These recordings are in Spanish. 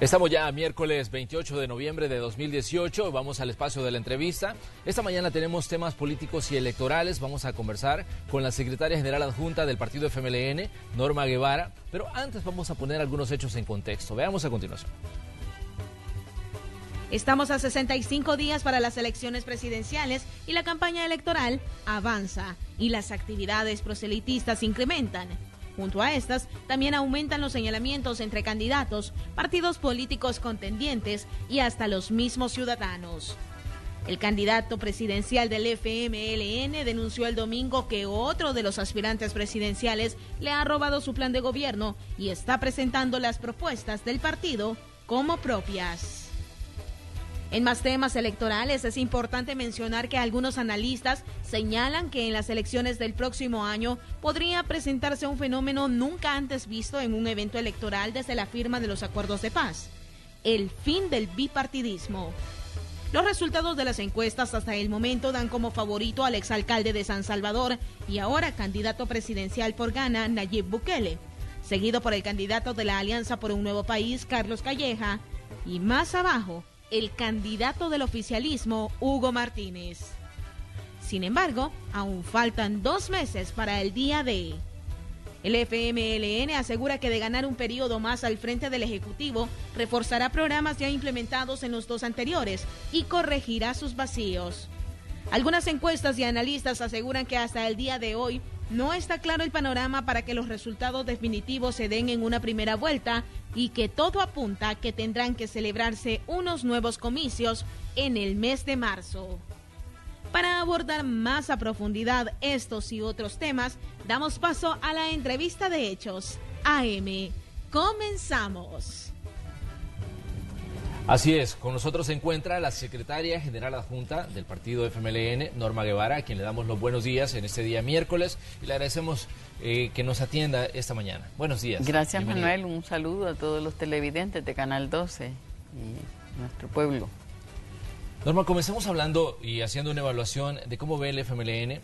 Estamos ya a miércoles 28 de noviembre de 2018, vamos al espacio de la entrevista. Esta mañana tenemos temas políticos y electorales, vamos a conversar con la secretaria general adjunta del partido FMLN, Norma Guevara, pero antes vamos a poner algunos hechos en contexto, veamos a continuación. Estamos a 65 días para las elecciones presidenciales y la campaña electoral avanza y las actividades proselitistas incrementan. Junto a estas, también aumentan los señalamientos entre candidatos, partidos políticos contendientes y hasta los mismos ciudadanos. El candidato presidencial del FMLN denunció el domingo que otro de los aspirantes presidenciales le ha robado su plan de gobierno y está presentando las propuestas del partido como propias. En más temas electorales, es importante mencionar que algunos analistas señalan que en las elecciones del próximo año podría presentarse un fenómeno nunca antes visto en un evento electoral desde la firma de los acuerdos de paz, el fin del bipartidismo. Los resultados de las encuestas hasta el momento dan como favorito al exalcalde de San Salvador y ahora candidato presidencial por GANA, Nayib Bukele, seguido por el candidato de la Alianza por un Nuevo País, Carlos Calleja, y más abajo, el candidato del oficialismo, Hugo Martínez. Sin embargo, aún faltan 2 meses para el día D. El FMLN asegura que de ganar un periodo más al frente del Ejecutivo, reforzará programas ya implementados en los 2 anteriores y corregirá sus vacíos. Algunas encuestas y analistas aseguran que hasta el día de hoy no está claro el panorama para que los resultados definitivos se den en una primera vuelta y que todo apunta que tendrán que celebrarse unos nuevos comicios en el mes de marzo. Para abordar más a profundidad estos y otros temas, damos paso a la entrevista de Hechos AM. ¡Comenzamos! Así es, con nosotros se encuentra la secretaria general adjunta del partido FMLN, Norma Guevara, a quien le damos los buenos días en este día miércoles y le agradecemos que nos atienda esta mañana. Buenos días. Gracias, bienvenida. Manuel, un saludo a todos los televidentes de Canal 12 y nuestro pueblo. Norma, comencemos hablando y haciendo una evaluación de cómo ve el FMLN,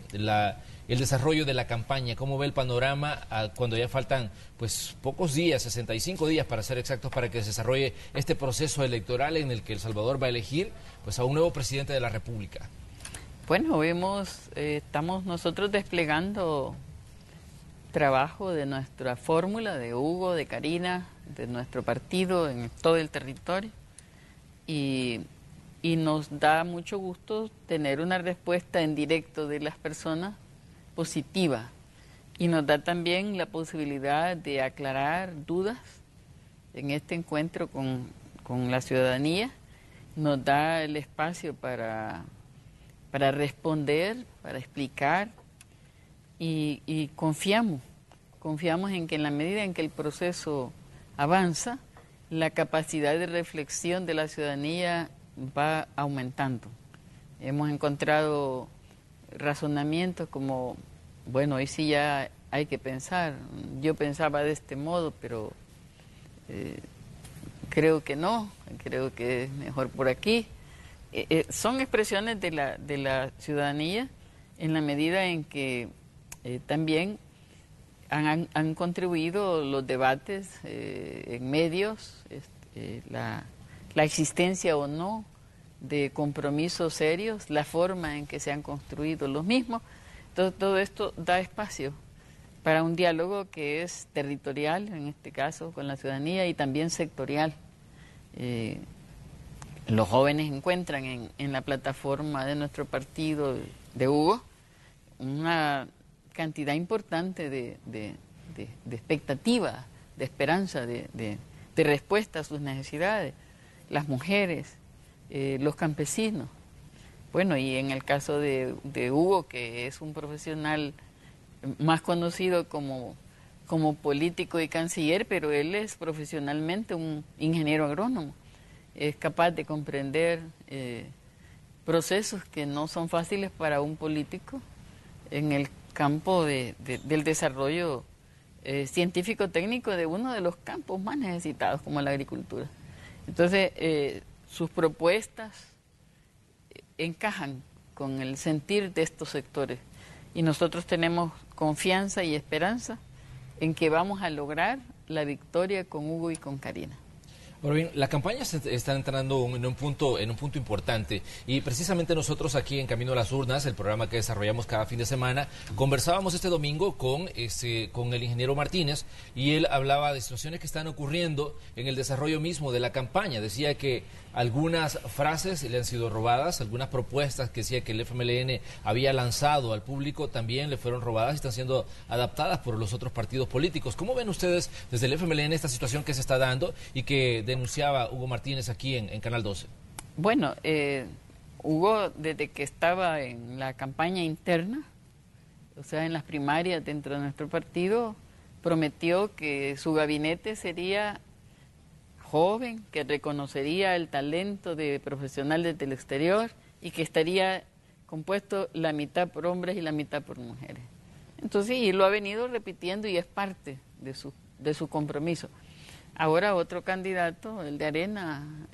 el desarrollo de la campaña, cómo ve el panorama cuando ya faltan pues pocos días, 65 días para ser exactos, para que se desarrolle este proceso electoral en el que El Salvador va a elegir pues a un nuevo presidente de la República. Bueno, vemos, estamos nosotros desplegando trabajo de nuestra fórmula, de Hugo, de Karina, de nuestro partido en todo el territorio y nos da mucho gusto tener una respuesta en directo de las personas positiva y nos da también la posibilidad de aclarar dudas en este encuentro con la ciudadanía, nos da el espacio para responder, para explicar y confiamos en que en la medida en que el proceso avanza, la capacidad de reflexión de la ciudadanía va aumentando. Hemos encontrado razonamientos como, bueno, hoy sí ya hay que pensar, yo pensaba de este modo, pero creo que no, creo que es mejor por aquí. Son expresiones de la ciudadanía en la medida en que también han contribuido los debates en medios, la existencia o no de compromisos serios, la forma en que se han construido los mismos. Todo esto da espacio para un diálogo que es territorial, en este caso con la ciudadanía, y también sectorial. Los jóvenes encuentran en la plataforma de nuestro partido, de Hugo, una cantidad importante de expectativa, de esperanza, de respuesta a sus necesidades. Las mujeres, los campesinos. Bueno, y en el caso de Hugo, que es un profesional más conocido como político y canciller, pero él es profesionalmente un ingeniero agrónomo. Es capaz de comprender procesos que no son fáciles para un político en el campo del desarrollo científico-técnico de uno de los campos más necesitados, como la agricultura. Entonces, sus propuestas encajan con el sentir de estos sectores y nosotros tenemos confianza y esperanza en que vamos a lograr la victoria con Hugo y con Karina. Ahora bien, la campaña está entrando en un punto importante, y precisamente nosotros aquí en Camino a las Urnas, el programa que desarrollamos cada fin de semana, conversábamos este domingo con el ingeniero Martínez, y él hablaba de situaciones que están ocurriendo en el desarrollo mismo de la campaña. Decía que algunas frases le han sido robadas, algunas propuestas que decía que el FMLN había lanzado al público también le fueron robadas y están siendo adaptadas por los otros partidos políticos. ¿Cómo ven ustedes desde el FMLN esta situación que se está dando y que denunciaba Hugo Martínez aquí en Canal 12? Bueno, Hugo, desde que estaba en la campaña interna, o sea, en las primarias dentro de nuestro partido, prometió que su gabinete sería joven, que reconocería el talento de profesionales del exterior y que estaría compuesto la mitad por hombres y la mitad por mujeres. Entonces, y lo ha venido repitiendo y es parte de su compromiso. Ahora otro candidato, el de ARENA,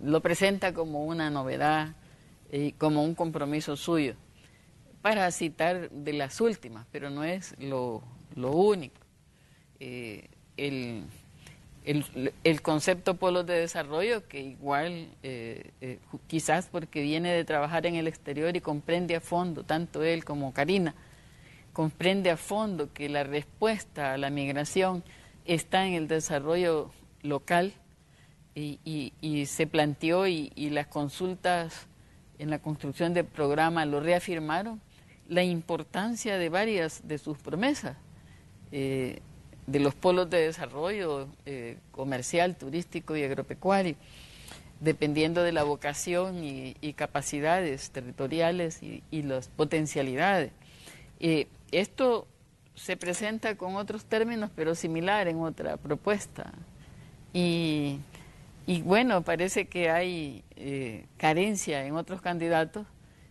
lo presenta como una novedad y como un compromiso suyo, para citar de las últimas, pero no es lo único. El concepto polos de desarrollo, que igual, quizás porque viene de trabajar en el exterior y comprende a fondo, tanto él como Karina, comprende a fondo que la respuesta a la migración está en el desarrollo local, y se planteó, y las consultas en la construcción del programa lo reafirmaron, la importancia de varias de sus promesas, de los polos de desarrollo comercial, turístico y agropecuario, dependiendo de la vocación y capacidades territoriales y las potencialidades. Esto se presenta con otros términos, pero similar en otra propuesta. Y bueno, parece que hay carencia en otros candidatos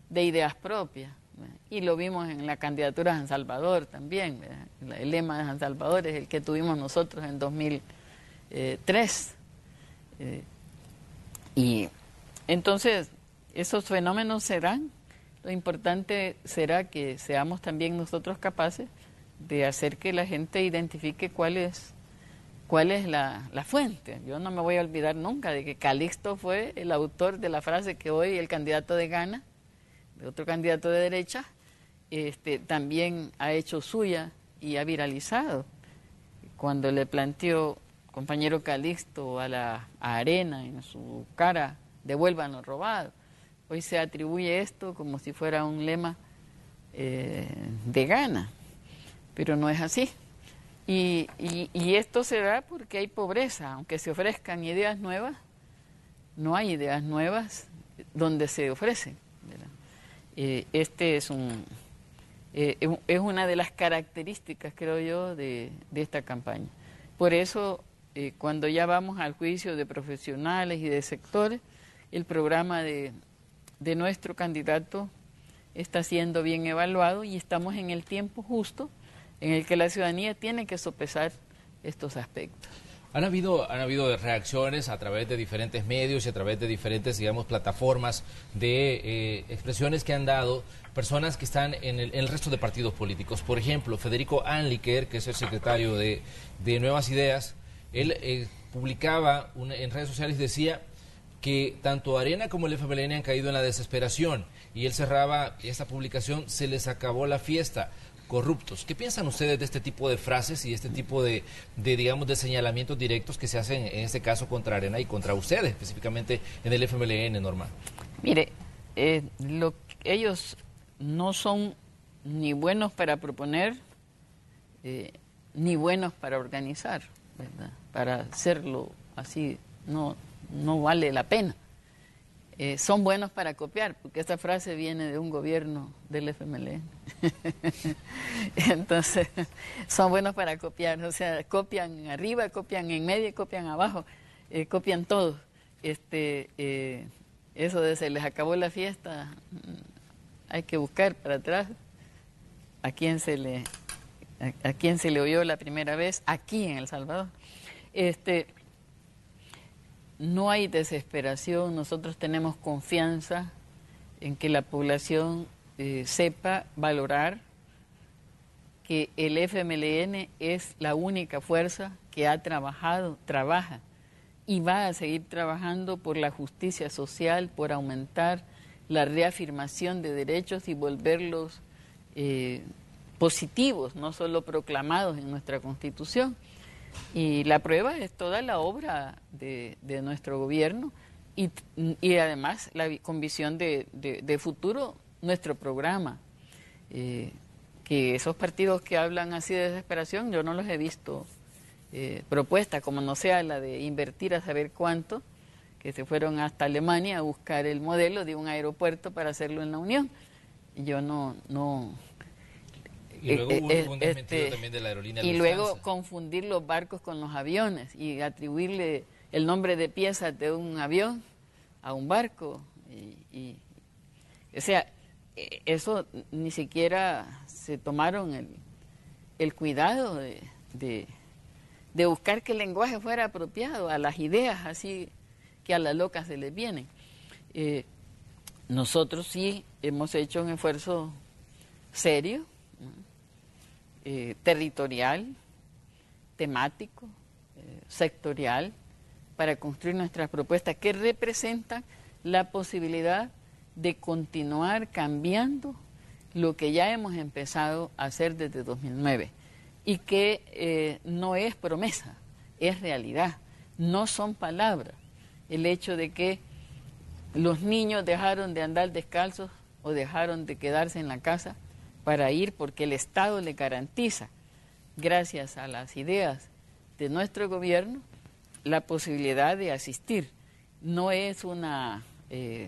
de ideas propias, ¿verdad? Y lo vimos en la candidatura de San Salvador también, ¿verdad? El lema de San Salvador es el que tuvimos nosotros en 2003. Y entonces, esos fenómenos se dan. Lo importante será que seamos también nosotros capaces de hacer que la gente identifique cuál es la fuente. Yo no me voy a olvidar nunca de que Calixto fue el autor de la frase que hoy el candidato de GANA, de otro candidato de derecha, también ha hecho suya y ha viralizado. Cuando le planteó, compañero Calixto, a ARENA en su cara, devuelvan lo robado. Hoy se atribuye esto como si fuera un lema de GANA. Pero no es así. Y esto se da porque hay pobreza. Aunque se ofrezcan ideas nuevas, no hay ideas nuevas donde se ofrecen, ¿verdad? Es una de las características, creo yo, de esta campaña. Por eso, cuando ya vamos al juicio de profesionales y de sectores, el programa de nuestro candidato está siendo bien evaluado y estamos en el tiempo justo en el que la ciudadanía tiene que sopesar estos aspectos. Han habido reacciones a través de diferentes medios y a través de diferentes, digamos, plataformas de expresiones que han dado personas que están en el resto de partidos políticos. Por ejemplo, Federico Anlicker, que es el secretario de Nuevas Ideas, él publicaba en redes sociales, decía que tanto ARENA como el FMLN han caído en la desesperación, y él cerraba esta publicación: se les acabó la fiesta, corruptos. ¿Qué piensan ustedes de este tipo de frases y de este tipo de señalamientos directos que se hacen en este caso contra ARENA y contra ustedes específicamente en el FMLN, Norma? Mire, ellos no son ni buenos para proponer, ni buenos para organizar, ¿verdad? Para hacerlo así no vale la pena. Son buenos para copiar, porque esta frase viene de un gobierno del FMLN. Entonces, son buenos para copiar, o sea, copian arriba, copian en medio, copian abajo, copian todo. Eso de se les acabó la fiesta, hay que buscar para atrás a quién se le oyó la primera vez aquí en El Salvador. No hay desesperación, nosotros tenemos confianza en que la población sepa valorar que el FMLN es la única fuerza que trabaja y va a seguir trabajando por la justicia social, por aumentar la reafirmación de derechos y volverlos positivos, no solo proclamados en nuestra Constitución. Y la prueba es toda la obra de nuestro gobierno y además la convicción de futuro, nuestro programa. Que esos partidos que hablan así de desesperación, yo no los he visto propuestas, como no sea la de invertir a saber cuánto, que se fueron hasta Alemania a buscar el modelo de un aeropuerto para hacerlo en la Unión. Yo no. Y luego hubo un desmentido también de la aerolínea. Y luego confundir los barcos con los aviones y atribuirle el nombre de piezas de un avión a un barco. O sea, eso ni siquiera se tomaron el cuidado de buscar que el lenguaje fuera apropiado a las ideas así que a la loca se les vienen. Nosotros sí hemos hecho un esfuerzo serio, territorial, temático, sectorial, para construir nuestras propuestas que representan la posibilidad de continuar cambiando lo que ya hemos empezado a hacer desde 2009 y que no es promesa, es realidad, no son palabras. El hecho de que los niños dejaron de andar descalzos o dejaron de quedarse en la casa para ir porque el Estado le garantiza, gracias a las ideas de nuestro gobierno, la posibilidad de asistir. No es una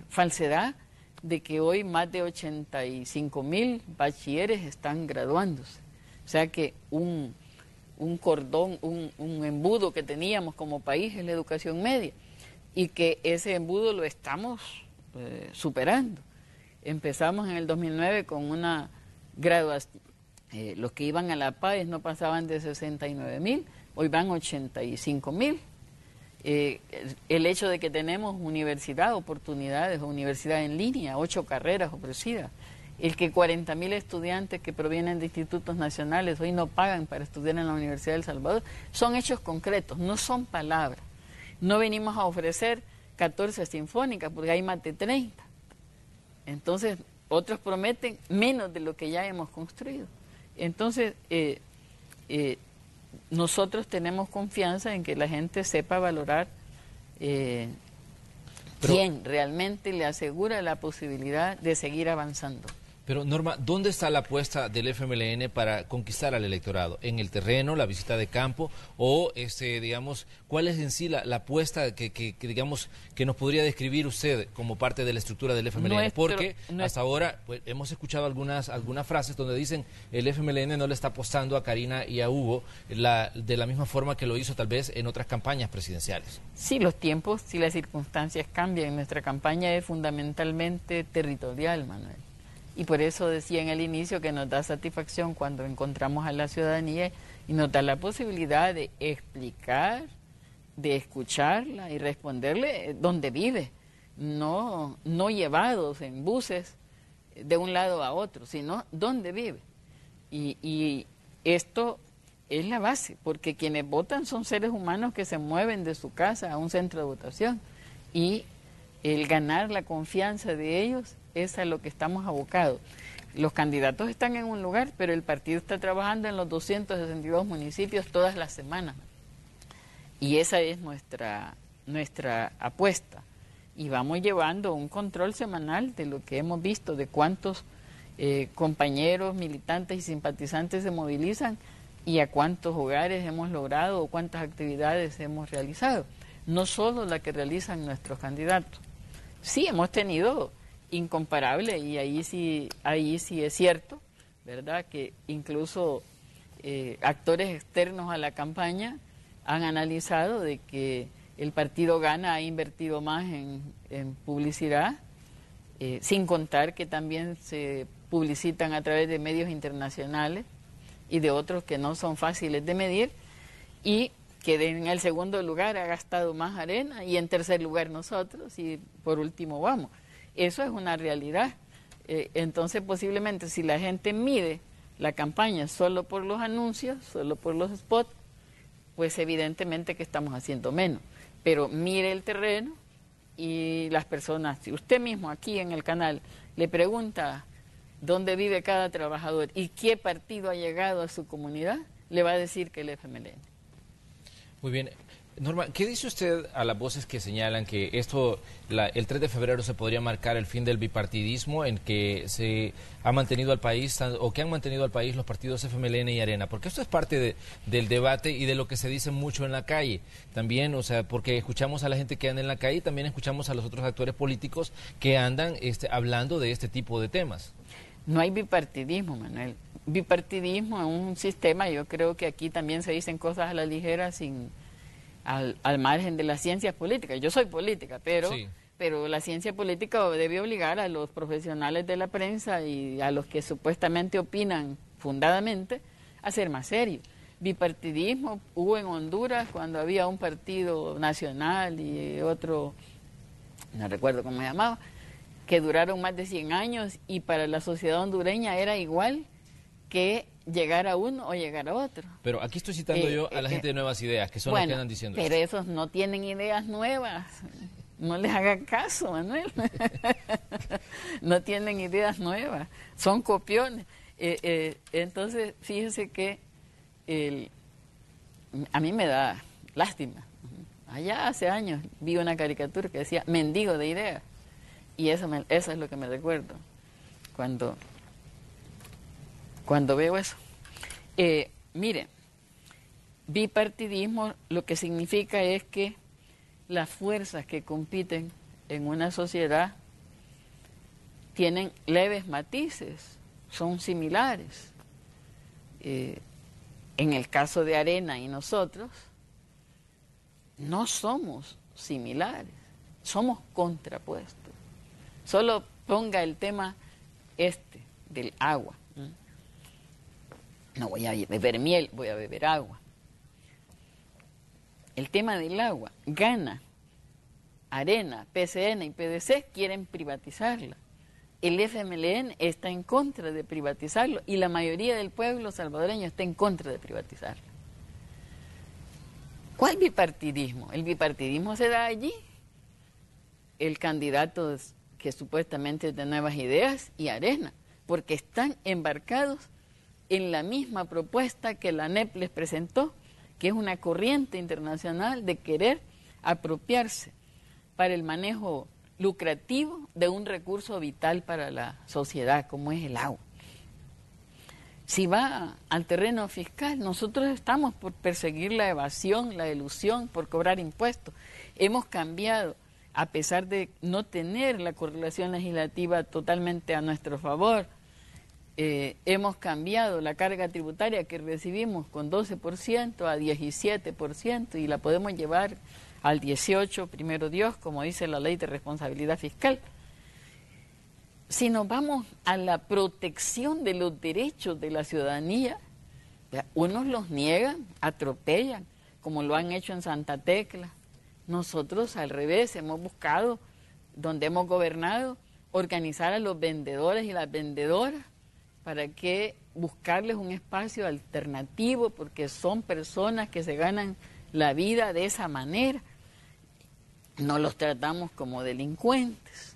falsedad de que hoy más de 85,000 bachilleres están graduándose. O sea que un cordón, un embudo que teníamos como país es la educación media y que ese embudo lo estamos superando. Empezamos en el 2009 con una graduación, los que iban a la PAES no pasaban de 69,000, hoy van 85,000. El hecho de que tenemos universidad, oportunidades, universidad en línea, 8 carreras ofrecidas, el que 40,000 estudiantes que provienen de institutos nacionales hoy no pagan para estudiar en la Universidad del Salvador, son hechos concretos, no son palabras. No venimos a ofrecer 14 sinfónicas porque hay más de 30. Entonces, otros prometen menos de lo que ya hemos construido. Entonces, nosotros tenemos confianza en que la gente sepa valorar quién realmente le asegura la posibilidad de seguir avanzando. Pero Norma, ¿dónde está la apuesta del FMLN para conquistar al electorado? ¿En el terreno, la visita de campo o, digamos, cuál es en sí la apuesta que digamos, que nos podría describir usted como parte de la estructura del FMLN? Porque hasta ahora pues, hemos escuchado algunas frases donde dicen el FMLN no le está apostando a Karina y a Hugo de la misma forma que lo hizo tal vez en otras campañas presidenciales. Sí, los tiempos, sí, las circunstancias cambian. Nuestra campaña es fundamentalmente territorial, Manuel. Y por eso decía en el inicio que nos da satisfacción cuando encontramos a la ciudadanía y nos da la posibilidad de explicar, de escucharla y responderle dónde vive, no llevados en buses de un lado a otro, sino dónde vive. Y esto es la base, porque quienes votan son seres humanos que se mueven de su casa a un centro de votación y el ganar la confianza de ellos es a lo que estamos abocados. Los candidatos están en un lugar, pero el partido está trabajando en los 262 municipios todas las semanas. Y esa es nuestra apuesta. Y vamos llevando un control semanal de lo que hemos visto, de cuántos compañeros, militantes y simpatizantes se movilizan y a cuántos hogares hemos logrado o cuántas actividades hemos realizado. No solo la que realizan nuestros candidatos. Sí, hemos tenido incomparable, y ahí sí es cierto, ¿verdad?, que incluso actores externos a la campaña han analizado de que el partido GANA ha invertido más en publicidad, sin contar que también se publicitan a través de medios internacionales y de otros que no son fáciles de medir, y que en el segundo lugar ha gastado más ARENA, y en tercer lugar nosotros, y por último vamos. Eso es una realidad. Entonces, posiblemente, si la gente mide la campaña solo por los anuncios, solo por los spots, pues evidentemente que estamos haciendo menos. pero mire el terreno y las personas, si usted mismo aquí en el canal le pregunta dónde vive cada trabajador y qué partido ha llegado a su comunidad, le va a decir que el FMLN. Muy bien. Norma, ¿qué dice usted a las voces que señalan que esto, el 3 de febrero se podría marcar el fin del bipartidismo en que se ha mantenido al país, o que han mantenido al país los partidos FMLN y ARENA? Porque esto es parte del debate y de lo que se dice mucho en la calle. También, o sea, porque escuchamos a la gente que anda en la calle y también escuchamos a los otros actores políticos que andan hablando de este tipo de temas. No hay bipartidismo, Manuel. Bipartidismo es un sistema, yo creo que aquí también se dicen cosas a la ligera al margen de las ciencias políticas. Yo soy política, pero, sí, pero la ciencia política debe obligar a los profesionales de la prensa y a los que supuestamente opinan fundadamente a ser más serios. Bipartidismo hubo en Honduras cuando había un partido nacional y otro, no recuerdo cómo se llamaba, que duraron más de 100 años y para la sociedad hondureña era igual que llegar a uno o llegar a otro. Pero aquí estoy citando yo a la gente de Nuevas Ideas, que son los que andan diciendo pero eso. Esos no tienen ideas nuevas, no les hagan caso, Manuel. No tienen ideas nuevas, son copiones. Entonces, fíjese que a mí me da lástima. Allá hace años vi una caricatura que decía mendigo de ideas, y eso es lo que me recuerdo cuando veo eso. Mire, bipartidismo lo que significa es que las fuerzas que compiten en una sociedad tienen leves matices, son similares. En el caso de ARENA y nosotros, no somos similares, somos contrapuestos. Solo ponga el tema del agua. No voy a beber miel, voy a beber agua. El tema del agua, GANA, ARENA, PCN y PDC quieren privatizarla. El FMLN está en contra de privatizarlo y la mayoría del pueblo salvadoreño está en contra de privatizarlo. ¿Cuál bipartidismo? El bipartidismo se da allí. El candidato que supuestamente es de Nuevas Ideas y ARENA, porque están embarcados en la misma propuesta que la ANEP les presentó, que es una corriente internacional de querer apropiarse para el manejo lucrativo de un recurso vital para la sociedad, como es el agua. Si va al terreno fiscal, nosotros estamos por perseguir la evasión, la elusión, por cobrar impuestos. Hemos cambiado, a pesar de no tener la correlación legislativa totalmente a nuestro favor. Hemos cambiado la carga tributaria que recibimos con 12% a 17% y la podemos llevar al 18%, primero Dios, como dice la ley de responsabilidad fiscal. Si nos vamos a la protección de los derechos de la ciudadanía, unos los niegan, atropellan, como lo han hecho en Santa Tecla. Nosotros al revés, hemos buscado, donde hemos gobernado, organizar a los vendedores y las vendedoras para que buscarles un espacio alternativo, porque son personas que se ganan la vida de esa manera. No los tratamos como delincuentes,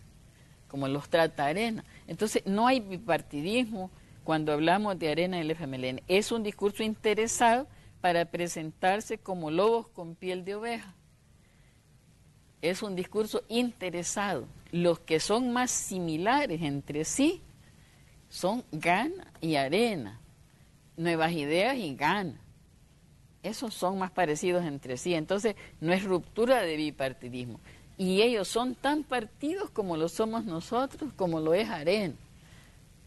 como los trata ARENA. Entonces, no hay bipartidismo cuando hablamos de ARENA y el FMLN. Es un discurso interesado para presentarse como lobos con piel de oveja. Es un discurso interesado. Los que son más similares entre sí son GANA y ARENA, Nuevas Ideas y GANA. Esos son más parecidos entre sí. Entonces, no es ruptura de bipartidismo. Y ellos son tan partidos como lo somos nosotros, como lo es ARENA.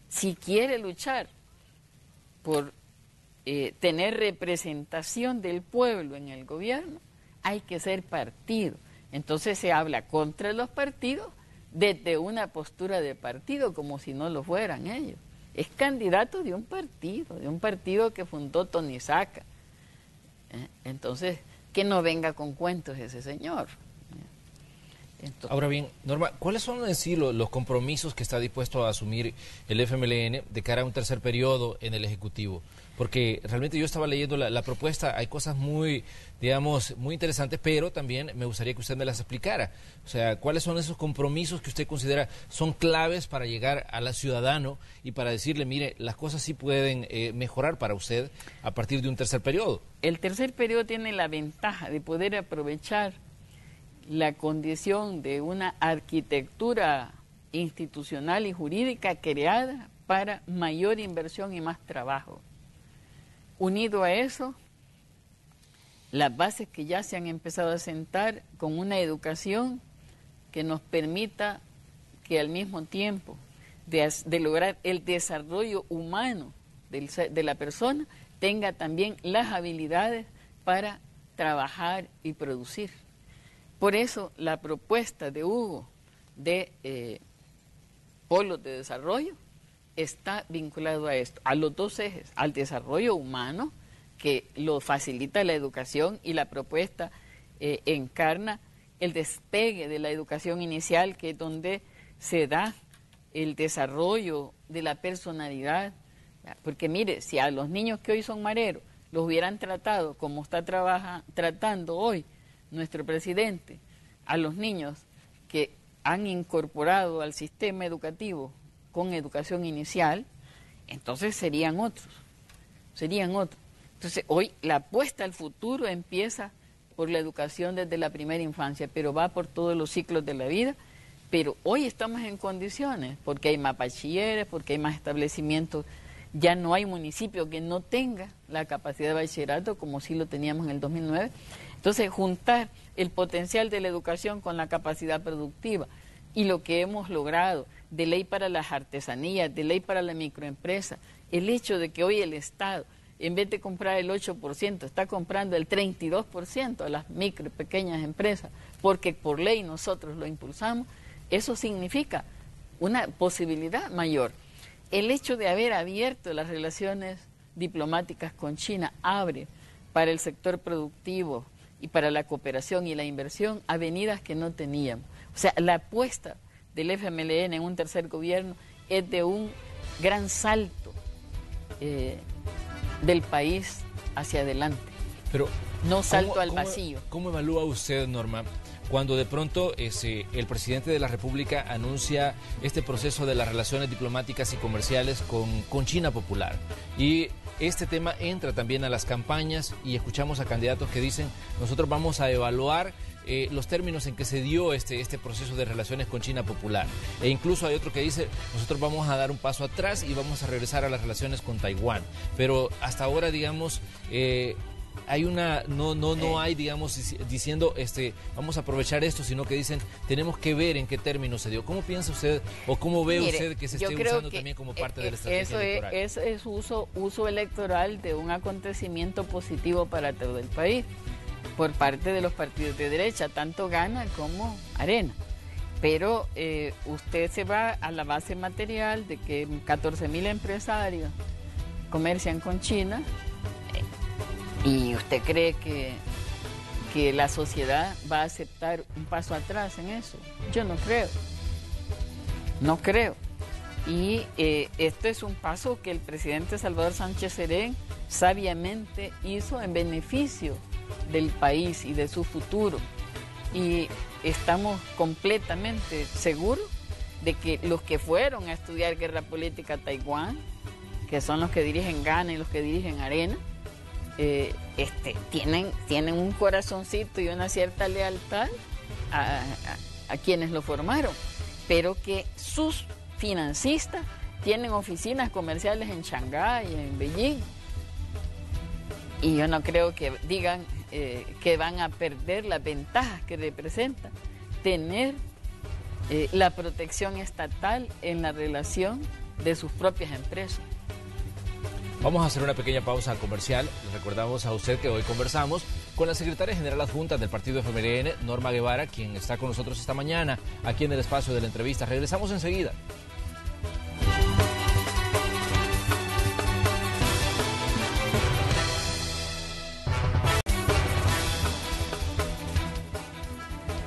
Si quiere luchar por tener representación del pueblo en el gobierno, hay que ser partido. Entonces, se habla contra los partidos desde una postura de partido, como si no lo fueran ellos. Es candidato de un partido que fundó Tony Saca. Entonces, que no venga con cuentos ese señor. Entonces, ahora bien, Norma, ¿cuáles son en sí los compromisos que está dispuesto a asumir el FMLN de cara a un tercer periodo en el Ejecutivo? porque realmente yo estaba leyendo la propuesta, hay cosas muy, digamos, muy interesantes, pero también me gustaría que usted me las explicara. O sea, ¿cuáles son esos compromisos que usted considera son claves para llegar a la ciudadano y para decirle, mire, las cosas sí pueden mejorar para usted a partir de un tercer periodo? El tercer periodo tiene la ventaja de poder aprovechar la condición de una arquitectura institucional y jurídica creada para mayor inversión y más trabajo. Unido a eso, las bases que ya se han empezado a sentar con una educación que nos permita que al mismo tiempo de lograr el desarrollo humano de la persona, tenga también las habilidades para trabajar y producir. Por eso la propuesta de Hugo de polos de desarrollo está vinculado a esto, a los dos ejes, al desarrollo humano, que lo facilita la educación, y la propuesta encarna el despegue de la educación inicial, que es donde se da el desarrollo de la personalidad. Porque mire, si a los niños que hoy son mareros los hubieran tratado como está tratando hoy nuestro presidente, a los niños que han incorporado al sistema educativo con educación inicial, entonces serían otros, Entonces hoy la apuesta al futuro empieza por la educación desde la primera infancia, pero va por todos los ciclos de la vida, pero hoy estamos en condiciones, porque hay más bachilleres, porque hay más establecimientos, ya no hay municipio que no tenga la capacidad de bachillerato como sí lo teníamos en el 2009, entonces juntar el potencial de la educación con la capacidad productiva y lo que hemos logrado, de ley para las artesanías, de ley para la microempresa, el hecho de que hoy el Estado, en vez de comprar el 8%, está comprando el 32% a las micro y pequeñas empresas, porque por ley nosotros lo impulsamos, eso significa una posibilidad mayor. El hecho de haber abierto las relaciones diplomáticas con China abre para el sector productivo y para la cooperación y la inversión avenidas que no teníamos. O sea, la apuesta del FMLN en un tercer gobierno es de un gran salto del país hacia adelante, pero no salto al vacío. ¿Cómo evalúa usted, Norma, cuando de pronto el presidente de la República anuncia este proceso de las relaciones diplomáticas y comerciales con China Popular? Y este tema entra también a las campañas y escuchamos a candidatos que dicen, nosotros vamos a evaluar los términos en que se dio este proceso de relaciones con China Popular. E incluso hay otro que dice, nosotros vamos a dar un paso atrás y vamos a regresar a las relaciones con Taiwán. Pero hasta ahora, digamos, hay una no hay, digamos, diciendo, vamos a aprovechar esto, sino que dicen, tenemos que ver en qué términos se dio. ¿Cómo piensa usted o cómo ve usted que se esté usando también como parte de la estrategia electoral? Es uso electoral de un acontecimiento positivo para todo el país, por parte de los partidos de derecha, tanto GANA como ARENA. Pero usted se va a la base material de que 14.000 empresarios comercian con China y usted cree que la sociedad va a aceptar un paso atrás en eso. Yo no creo, Y este es un paso que el presidente Salvador Sánchez Cerén sabiamente hizo en beneficio del país y de su futuro, y estamos completamente seguros de que los que fueron a estudiar guerra política a Taiwán, que son los que dirigen GANA y los que dirigen ARENA, tienen un corazoncito y una cierta lealtad a quienes lo formaron, pero que sus financistas tienen oficinas comerciales en Shanghái, en Beijing, y yo no creo que digan que van a perder las ventajas que representa tener la protección estatal en la relación de sus propias empresas. Vamos a hacer una pequeña pausa comercial. Les recordamos a usted que hoy conversamos con la secretaria general adjunta del partido FMLN, Norma Guevara, quien está con nosotros esta mañana aquí en el espacio de la entrevista. Regresamos enseguida.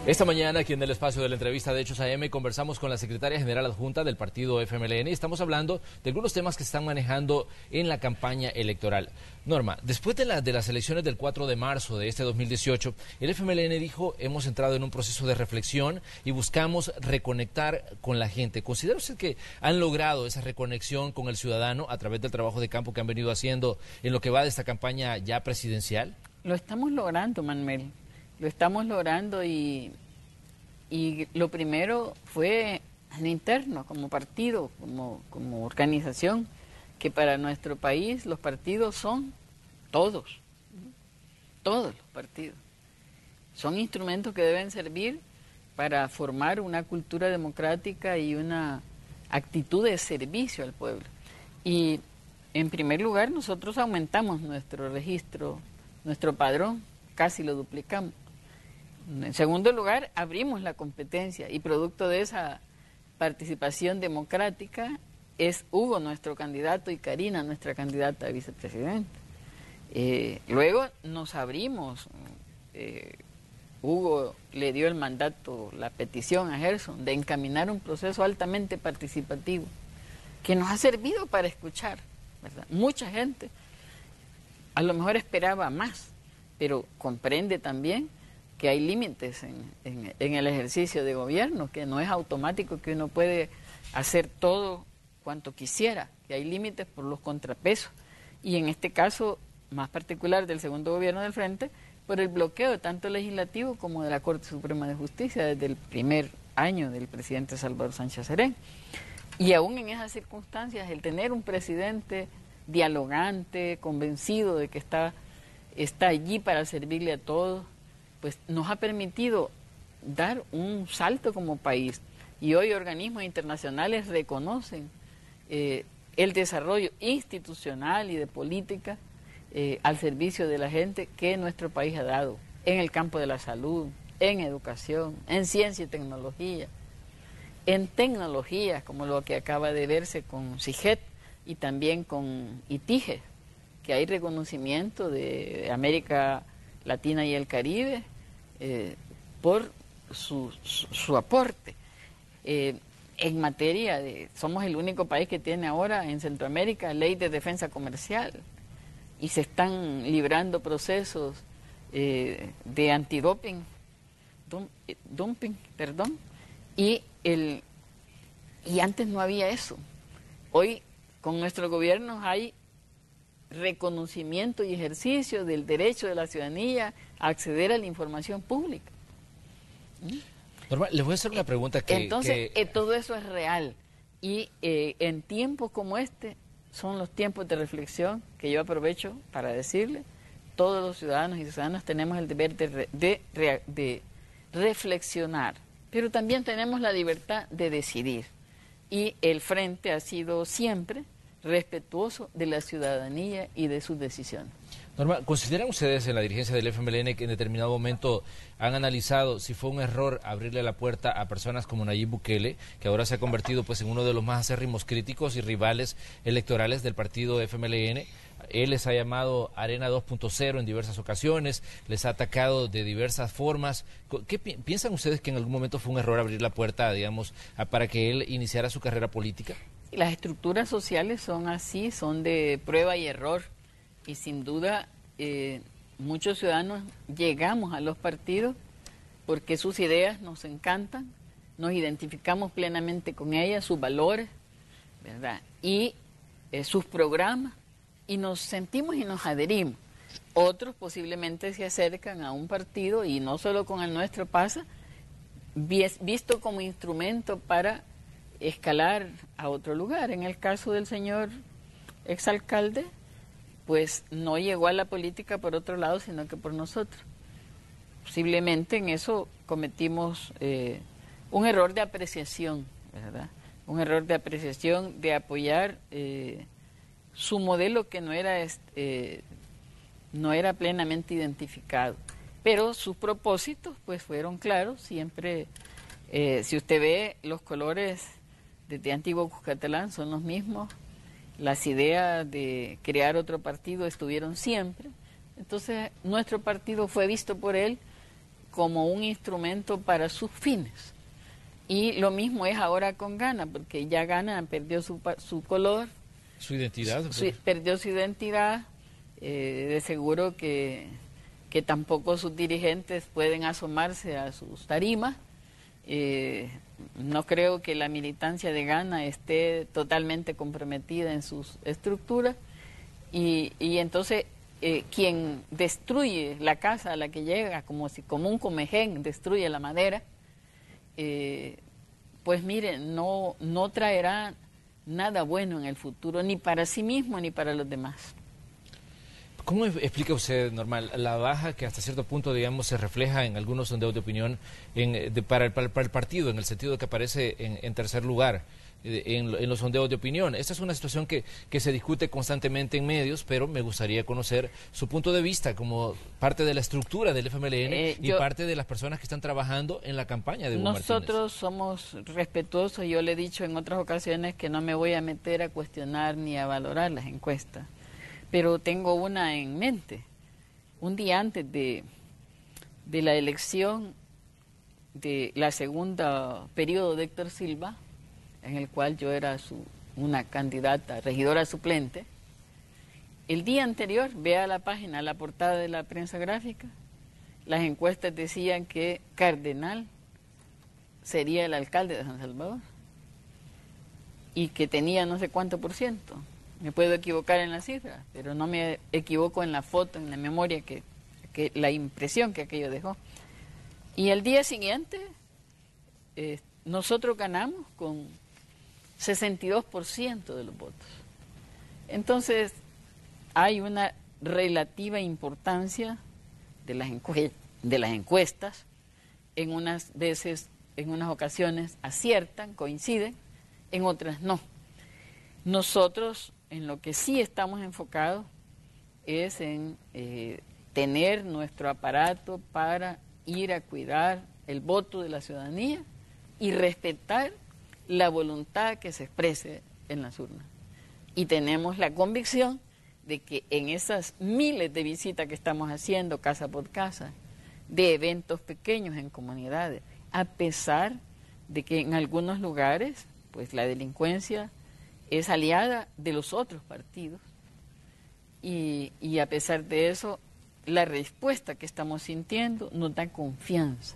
Esta mañana aquí en el espacio de la entrevista de Hechos AM conversamos con la secretaria general adjunta del partido FMLN y estamos hablando de algunos temas que están manejando en la campaña electoral. Norma, después de las elecciones del 4 de marzo de este 2018, el FMLN dijo, hemos entrado en un proceso de reflexión y buscamos reconectar con la gente. ¿Considera usted que han logrado esa reconexión con el ciudadano a través del trabajo de campo que han venido haciendo en lo que va de esta campaña ya presidencial? Lo estamos logrando, Manuel. Lo estamos logrando y lo primero fue al interno, como partido, como organización, que para nuestro país los partidos son todos los partidos. Son instrumentos que deben servir para formar una cultura democrática y una actitud de servicio al pueblo. Y en primer lugar nosotros aumentamos nuestro registro, nuestro padrón, casi lo duplicamos. En segundo lugar, abrimos la competencia y producto de esa participación democrática es Hugo nuestro candidato y Karina nuestra candidata a vicepresidenta. Luego nos abrimos, Hugo le dio el mandato, la petición a Gerson de encaminar un proceso altamente participativo que nos ha servido para escuchar, ¿verdad? Mucha gente a lo mejor esperaba más, pero comprende también que hay límites en el ejercicio de gobierno, que no es automático que uno puede hacer todo cuanto quisiera, que hay límites por los contrapesos, y en este caso más particular del segundo gobierno del Frente, por el bloqueo tanto legislativo como de la Corte Suprema de Justicia desde el primer año del presidente Salvador Sánchez Cerén. Y aún en esas circunstancias, el tener un presidente dialogante, convencido de que está allí para servirle a todos, pues nos ha permitido dar un salto como país. Y hoy organismos internacionales reconocen el desarrollo institucional y de política al servicio de la gente que nuestro país ha dado en el campo de la salud, en educación, en ciencia y tecnología, en tecnologías como lo que acaba de verse con CIGET y también con ITIGE, que hay reconocimiento de América Latina y el Caribe por su aporte. En materia de, somos el único país que tiene ahora en Centroamérica ley de defensa comercial y se están librando procesos de antidoping, dumping, y antes no había eso. Hoy con nuestros gobiernos hay reconocimiento y ejercicio del derecho de la ciudadanía a acceder a la información pública. Norma, les voy a hacer una pregunta que... Entonces, todo eso es real. Y en tiempos como este, son los tiempos de reflexión que yo aprovecho para decirle, todos los ciudadanos y ciudadanas tenemos el deber de reflexionar, pero también tenemos la libertad de decidir. Y el Frente ha sido siempre respetuoso de la ciudadanía y de sus decisiones. Norma, ¿consideran ustedes en la dirigencia del FMLN que en determinado momento han analizado si fue un error abrirle la puerta a personas como Nayib Bukele, que ahora se ha convertido pues en uno de los más acérrimos críticos y rivales electorales del partido FMLN? Él les ha llamado ARENA 2.0 en diversas ocasiones, les ha atacado de diversas formas. ¿Qué piensan ustedes que en algún momento fue un error abrir la puerta, digamos, para que él iniciara su carrera política? Las estructuras sociales son así, son de prueba y error. Y sin duda, muchos ciudadanos llegamos a los partidos porque sus ideas nos encantan, nos identificamos plenamente con ellas, sus valores, ¿verdad? Y sus programas, y nos sentimos y nos adherimos. Otros posiblemente se acercan a un partido, y no solo con el nuestro pasa, visto como instrumento para escalar a otro lugar. En el caso del señor exalcalde, pues no llegó a la política por otro lado, sino que por nosotros. Posiblemente en eso cometimos un error de apreciación, ¿verdad? Un error de apreciación de apoyar su modelo que no era plenamente identificado. Pero sus propósitos pues fueron claros, siempre. Si usted ve, los colores desde Antiguo Cuscatlán son los mismos. Las ideas de crear otro partido estuvieron siempre. Entonces, nuestro partido fue visto por él como un instrumento para sus fines. Y lo mismo es ahora con GANA, porque ya GANA perdió su color. Su identidad. Perdió su identidad. De seguro que tampoco sus dirigentes pueden asomarse a sus tarimas. No creo que la militancia de GANA esté totalmente comprometida en sus estructuras. Y entonces quien destruye la casa a la que llega, como un comején destruye la madera, pues miren, no traerá nada bueno en el futuro, ni para sí mismo ni para los demás. ¿Cómo explica usted, Norma, la baja que hasta cierto punto, digamos, se refleja en algunos sondeos de opinión para el partido, en el sentido de que aparece en tercer lugar en los sondeos de opinión? Esta es una situación que se discute constantemente en medios, pero me gustaría conocer su punto de vista como parte de la estructura del FMLN y parte de las personas que están trabajando en la campaña de Hugo Martínez. Nosotros somos respetuosos, yo le he dicho en otras ocasiones que no me voy a meter a cuestionar ni a valorar las encuestas. Pero tengo una en mente. Un día antes de la elección de la segunda periodo de Héctor Silva, en el cual yo era una candidata, regidora suplente, el día anterior, vea la página, la portada de la prensa gráfica, las encuestas decían que Cardenal sería el alcalde de San Salvador y que tenía no sé cuánto por ciento. Me puedo equivocar en la cifra, pero no me equivoco en la foto, en la memoria, que la impresión que aquello dejó. Y el día siguiente, nosotros ganamos con 62% de los votos. Entonces, hay una relativa importancia de las encuestas. En unas veces, en unas ocasiones, aciertan, coinciden, en otras no. Nosotros, en lo que sí estamos enfocados es en tener nuestro aparato para ir a cuidar el voto de la ciudadanía y respetar la voluntad que se exprese en las urnas. Y tenemos la convicción de que en esas miles de visitas que estamos haciendo casa por casa, de eventos pequeños en comunidades, a pesar de que en algunos lugares pues la delincuencia es aliada de los otros partidos, y a pesar de eso, la respuesta que estamos sintiendo nos da confianza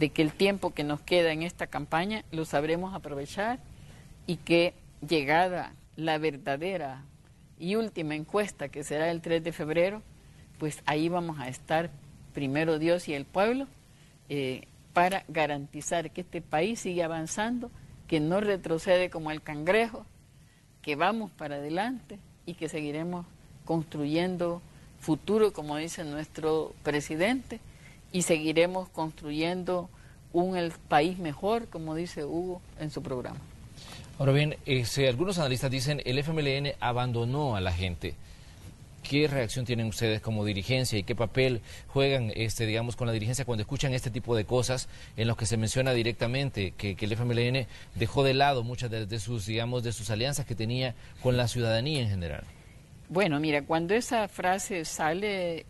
de que el tiempo que nos queda en esta campaña lo sabremos aprovechar y que, llegada la verdadera y última encuesta, que será el 3 de febrero, pues ahí vamos a estar, primero Dios y el pueblo, para garantizar que este país sigue avanzando, que no retrocede como el cangrejo, que vamos para adelante y que seguiremos construyendo futuro, como dice nuestro presidente, y seguiremos construyendo el país mejor, como dice Hugo en su programa. Ahora bien, algunos analistas dicen el FMLN abandonó a la gente. ¿Qué reacción tienen ustedes como dirigencia y qué papel juegan, digamos, con la dirigencia cuando escuchan este tipo de cosas en los que se menciona directamente que el FMLN dejó de lado muchas de sus alianzas que tenía con la ciudadanía en general? Bueno, mira, cuando esa frase sale,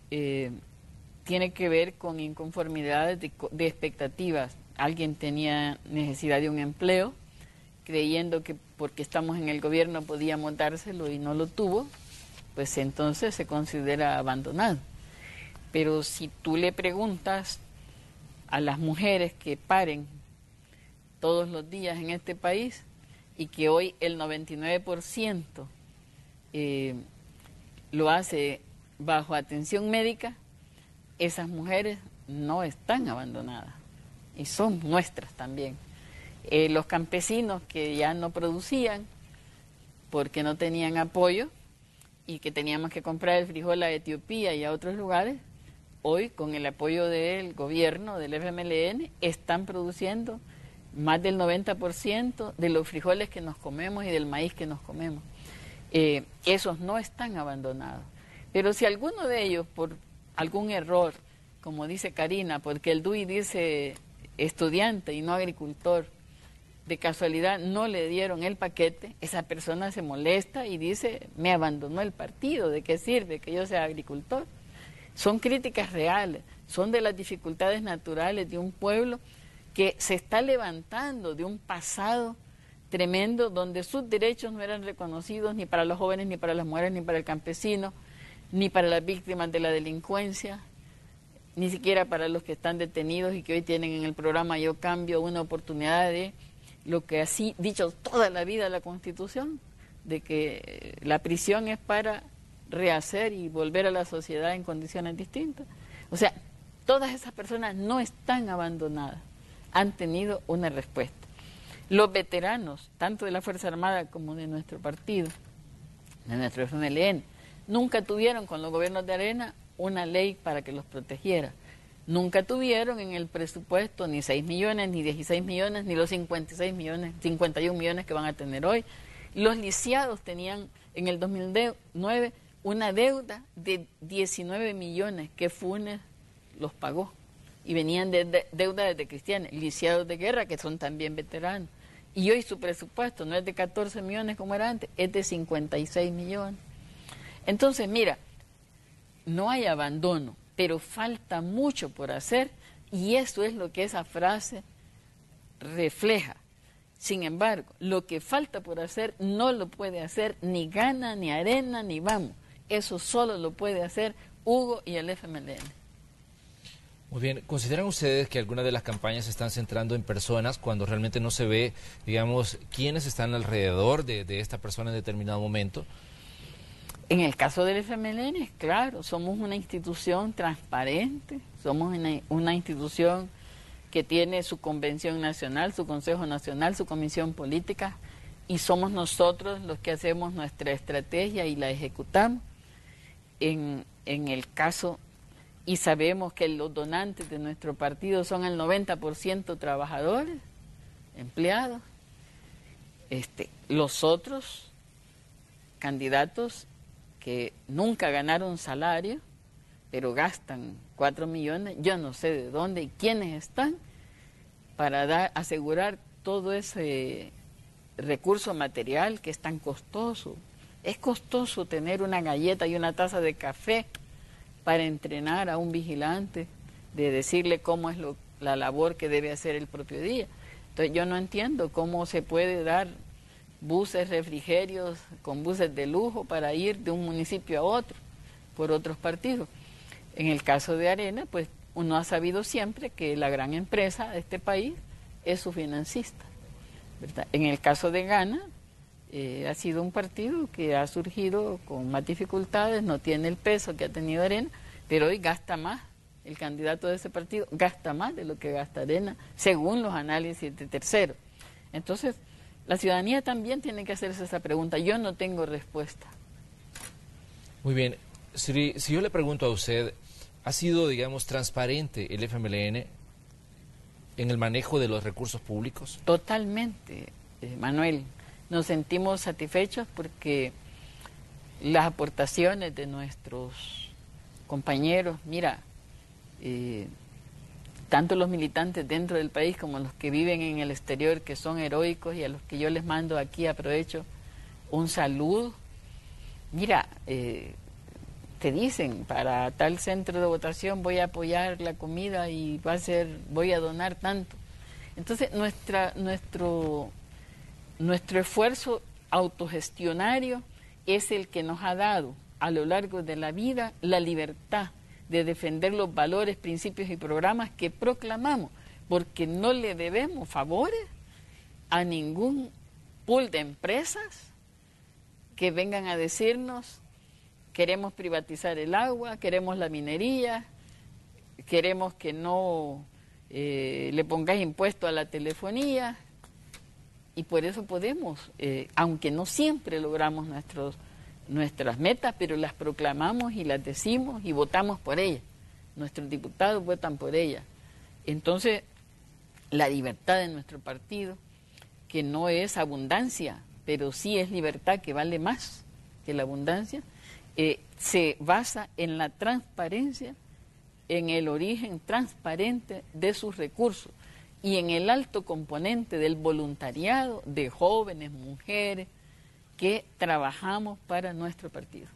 tiene que ver con inconformidades de expectativas. Alguien tenía necesidad de un empleo, creyendo que porque estamos en el gobierno podíamos dárselo y no lo tuvo, pues entonces se considera abandonado. Pero si tú le preguntas a las mujeres que paren todos los días en este país y que hoy el 99% lo hace bajo atención médica, esas mujeres no están abandonadas y son nuestras también. Los campesinos que ya no producían porque no tenían apoyo, y que teníamos que comprar el frijol a Etiopía y a otros lugares, hoy con el apoyo del gobierno, del FMLN, están produciendo más del 90% de los frijoles que nos comemos y del maíz que nos comemos. Esos no están abandonados. Pero si alguno de ellos, por algún error, como dice Karina, porque el DUI dice estudiante y no agricultor, de casualidad no le dieron el paquete, esa persona se molesta y dice, me abandonó el partido, ¿de qué sirve que yo sea agricultor? Son críticas reales, son de las dificultades naturales de un pueblo que se está levantando de un pasado tremendo donde sus derechos no eran reconocidos ni para los jóvenes, ni para las mujeres, ni para el campesino, ni para las víctimas de la delincuencia, ni siquiera para los que están detenidos y que hoy tienen en el programa Yo Cambio una oportunidad de lo que así dicho toda la vida la Constitución, de que la prisión es para rehacer y volver a la sociedad en condiciones distintas. O sea, todas esas personas no están abandonadas, han tenido una respuesta. Los veteranos, tanto de la Fuerza Armada como de nuestro partido, de nuestro FMLN, nunca tuvieron con los gobiernos de ARENA una ley para que los protegiera. Nunca tuvieron en el presupuesto ni 6 millones, ni 16 millones, ni los 56 millones, 51 millones que van a tener hoy. Los lisiados tenían en el 2009 una deuda de 19 millones que Funes los pagó. Y venían de deudas de cristianos, lisiados de guerra, que son también veteranos. Y hoy su presupuesto no es de 14 millones como era antes, es de 56 millones. Entonces, mira, no hay abandono, pero falta mucho por hacer y eso es lo que esa frase refleja. Sin embargo, lo que falta por hacer no lo puede hacer ni GANA, ni ARENA, ni Vamos. Eso solo lo puede hacer Hugo y el FMLN. Muy bien, ¿consideran ustedes que algunas de las campañas se están centrando en personas cuando realmente no se ve, digamos, quiénes están alrededor de esta persona en determinado momento? En el caso del FMLN es claro, somos una institución transparente, somos una institución que tiene su convención nacional, su consejo nacional, su comisión política y somos nosotros los que hacemos nuestra estrategia y la ejecutamos. En el caso, y sabemos que los donantes de nuestro partido son el 90% trabajadores, empleados, los otros candidatos que nunca ganaron salario, pero gastan 4 millones, yo no sé de dónde y quiénes están para asegurar todo ese recurso material que es tan costoso. Es costoso tener una galleta y una taza de café para entrenar a un vigilante, de decirle cómo es la labor que debe hacer el propio día. Entonces yo no entiendo cómo se puede dar buses, refrigerios, con buses de lujo para ir de un municipio a otro, por otros partidos. En el caso de ARENA, pues uno ha sabido siempre que la gran empresa de este país es su financista, ¿verdad? En el caso de GANA, ha sido un partido que ha surgido con más dificultades, no tiene el peso que ha tenido ARENA, pero hoy gasta más, el candidato de ese partido gasta más de lo que gasta ARENA, según los análisis de terceros. Entonces, la ciudadanía también tiene que hacerse esa pregunta. Yo no tengo respuesta. Muy bien. Si yo le pregunto a usted, ¿ha sido, digamos, transparente el FMLN en el manejo de los recursos públicos? Totalmente, Manuel. Nos sentimos satisfechos porque las aportaciones de nuestros compañeros, mira, tanto los militantes dentro del país como los que viven en el exterior, que son heroicos y a los que yo les mando aquí, aprovecho, un saludo. Mira, te dicen, para tal centro de votación voy a apoyar la comida y voy a donar tanto. Entonces, nuestro esfuerzo autogestionario es el que nos ha dado a lo largo de la vida la libertad de defender los valores, principios y programas que proclamamos, porque no le debemos favores a ningún pool de empresas que vengan a decirnos queremos privatizar el agua, queremos la minería, queremos que no le pongáis impuesto a la telefonía, y por eso podemos, aunque no siempre logramos nuestras metas, pero las proclamamos y las decimos y votamos por ellas. Nuestros diputados votan por ellas. Entonces, la libertad de nuestro partido, que no es abundancia, pero sí es libertad que vale más que la abundancia, se basa en la transparencia, en el origen transparente de sus recursos y en el alto componente del voluntariado de jóvenes, mujeres, que trabajamos para nuestro partido.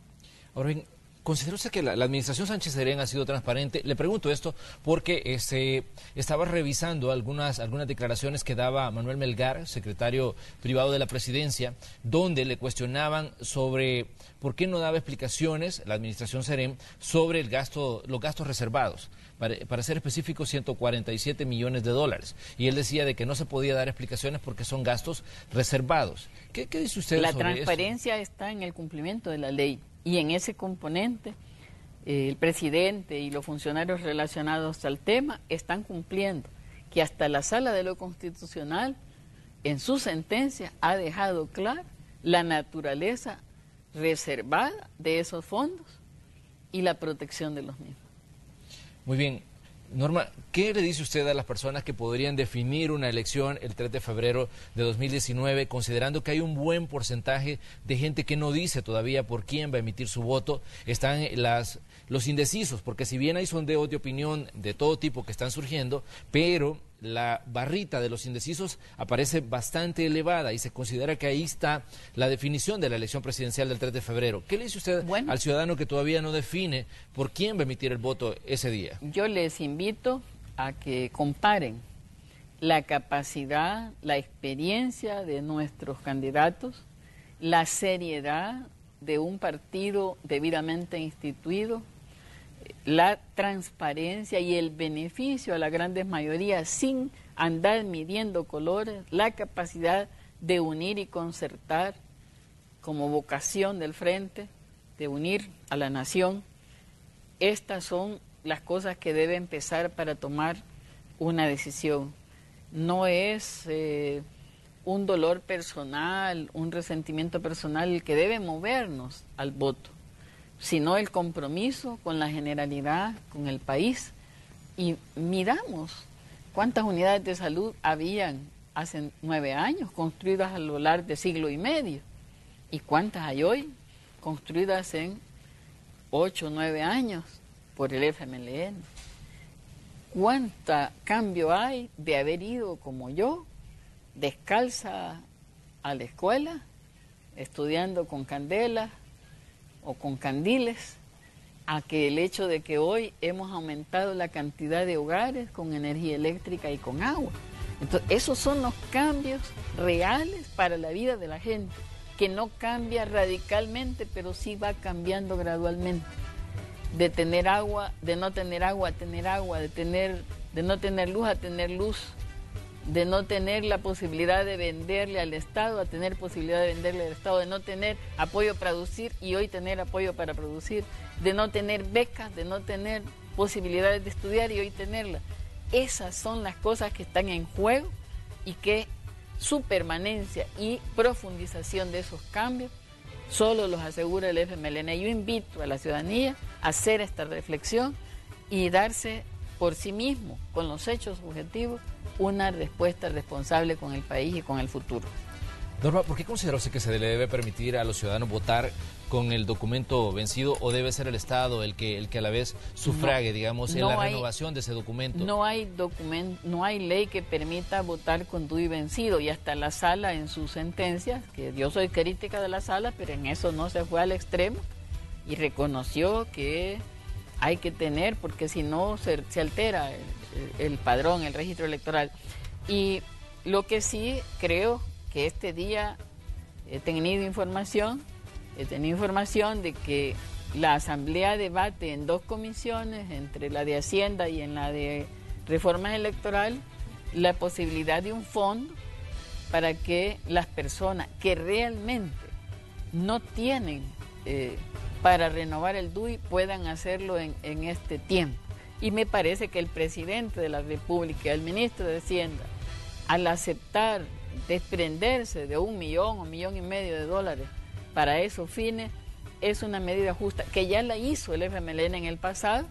Ahora bien, ¿Considera usted que la administración Sánchez Cerén ha sido transparente? Le pregunto esto porque se estaba revisando algunas declaraciones que daba Manuel Melgar, secretario privado de la presidencia, donde le cuestionaban sobre por qué no daba explicaciones la administración Cerén sobre los gastos reservados. Para ser específico, 147 millones de dólares. Y él decía de que no se podía dar explicaciones porque son gastos reservados. ¿Qué dice usted sobre eso? La transparencia está en el cumplimiento de la ley. Y en ese componente, el presidente y los funcionarios relacionados al tema están cumpliendo, que hasta la Sala de lo Constitucional, en su sentencia, ha dejado clara la naturaleza reservada de esos fondos y la protección de los mismos. Muy bien. Norma, ¿qué le dice usted a las personas que podrían definir una elección el 3 de febrero de 2019, considerando que hay un buen porcentaje de gente que no dice todavía por quién va a emitir su voto? Están los indecisos, porque si bien hay sondeos de opinión de todo tipo que están surgiendo, pero la barrita de los indecisos aparece bastante elevada y se considera que ahí está la definición de la elección presidencial del 3 de febrero. ¿Qué le dice usted al ciudadano que todavía no define por quién va a emitir el voto ese día? Yo les invito a que comparen la capacidad, la experiencia de nuestros candidatos, la seriedad de un partido debidamente instituido, la transparencia y el beneficio a las grandes mayorías sin andar midiendo colores, la capacidad de unir y concertar como vocación del frente, de unir a la nación. Estas son las cosas que debe empezar para tomar una decisión. No es un dolor personal, un resentimiento personal el que debe movernos al voto, sino el compromiso con la generalidad, con el país. Y miramos cuántas unidades de salud habían hace 9 años, construidas a lo largo de 1.5 siglos, y cuántas hay hoy, construidas en 8 o 9 años por el FMLN. ¿Cuánto cambio hay de haber ido, como yo, descalza a la escuela, estudiando con candelas o con candiles, a que el hecho de que hoy hemos aumentado la cantidad de hogares con energía eléctrica y con agua? Entonces, esos son los cambios reales para la vida de la gente, que no cambia radicalmente, pero sí va cambiando gradualmente. De tener agua, de no tener agua, a tener agua, de no tener luz, a tener luz, de no tener la posibilidad de venderle al Estado, a tener posibilidad de venderle al Estado, de no tener apoyo para producir y hoy tener apoyo para producir, de no tener becas, de no tener posibilidades de estudiar y hoy tenerlas. Esas son las cosas que están en juego y que su permanencia y profundización de esos cambios solo los asegura el FMLN. Yo invito a la ciudadanía a hacer esta reflexión y darse por sí mismo, con los hechos objetivos, una respuesta responsable con el país y con el futuro. Norma, ¿por qué considera usted que se le debe permitir a los ciudadanos votar con el documento vencido o debe ser el Estado el que a la vez sufrague, renovación de ese documento? No hay ley que permita votar con DUI vencido, y hasta la Sala en sus sentencias, que yo soy crítica de la Sala, pero en eso no se fue al extremo y reconoció que hay que tener, porque si no se altera el padrón, el registro electoral. Y lo que sí creo que este día he tenido información de que la Asamblea debate en 2 comisiones, entre la de Hacienda y en la de Reformas Electorales, la posibilidad de un fondo para que las personas que realmente no tienen para renovar el DUI puedan hacerlo en este tiempo. Y me parece que el presidente de la República, el ministro de Hacienda, al aceptar desprenderse de $1 millón o $1,5 millones para esos fines, es una medida justa, que ya la hizo el FMLN en el pasado,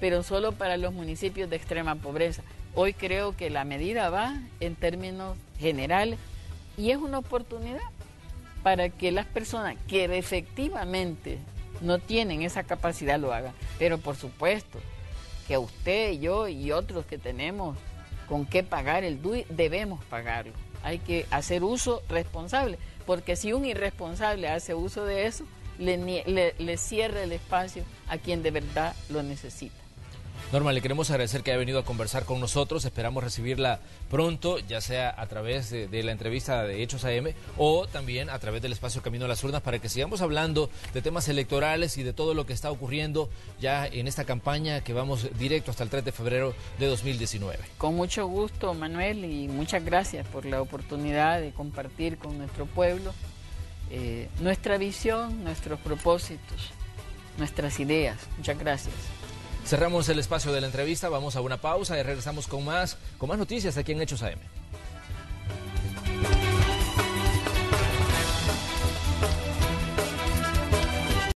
pero solo para los municipios de extrema pobreza. Hoy creo que la medida va en términos generales y es una oportunidad para que las personas que efectivamente no tienen esa capacidad lo hagan. Pero por supuesto que usted, yo y otros que tenemos con qué pagar el DUI, debemos pagarlo. Hay que hacer uso responsable, porque si un irresponsable hace uso de eso, le cierra el espacio a quien de verdad lo necesita. Norma, le queremos agradecer que haya venido a conversar con nosotros, esperamos recibirla pronto, ya sea a través de la entrevista de Hechos AM o también a través del espacio Camino a las Urnas, para que sigamos hablando de temas electorales y de todo lo que está ocurriendo ya en esta campaña que vamos directo hasta el 3 de febrero de 2019. Con mucho gusto, Manuel, y muchas gracias por la oportunidad de compartir con nuestro pueblo nuestra visión, nuestros propósitos, nuestras ideas. Muchas gracias. Cerramos el espacio de la entrevista, vamos a una pausa y regresamos con más noticias aquí en Hechos AM.